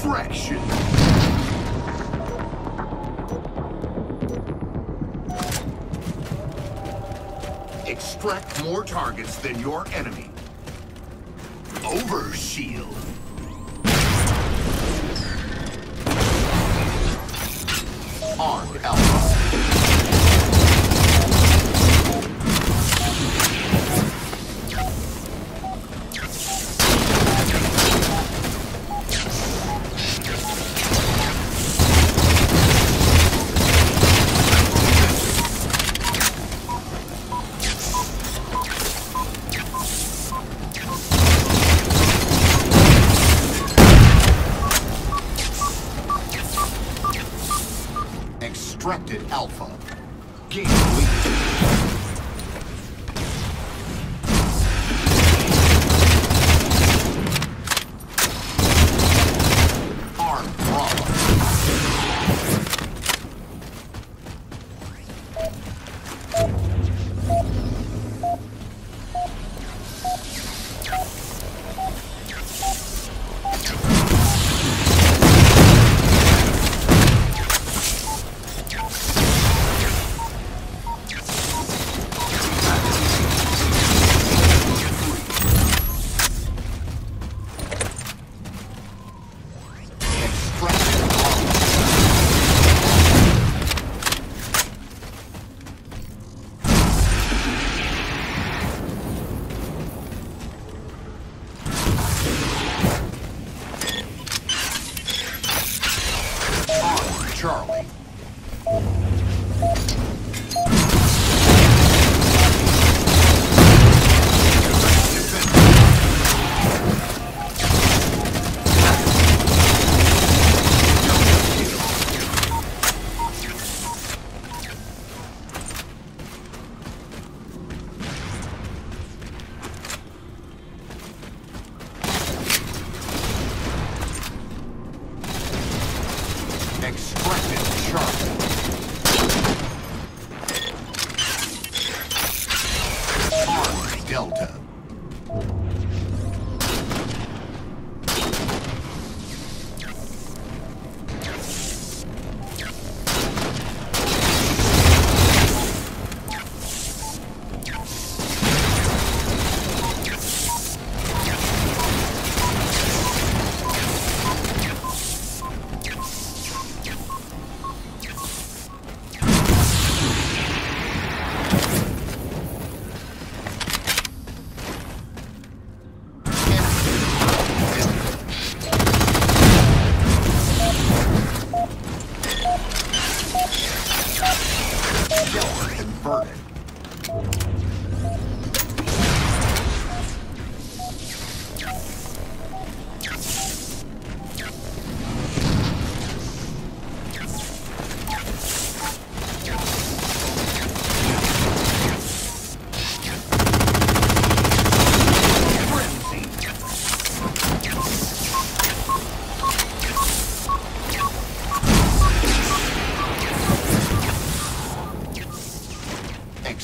fraction. Extract more targets than your enemy. Overshield. Armed Alpha. Extracted Alpha. Game complete. Armed Bravo. Charlie. Delta. Converted.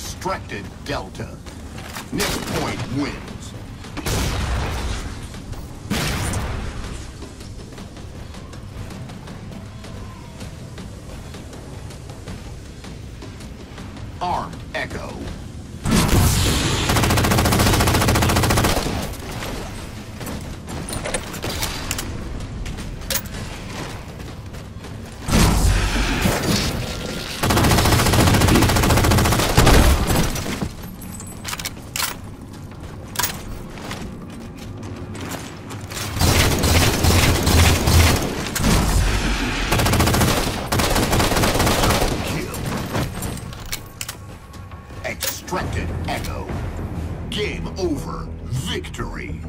Extracted Delta. Next point wins. Armed Echo. Extracted Echo. Game over. Victory.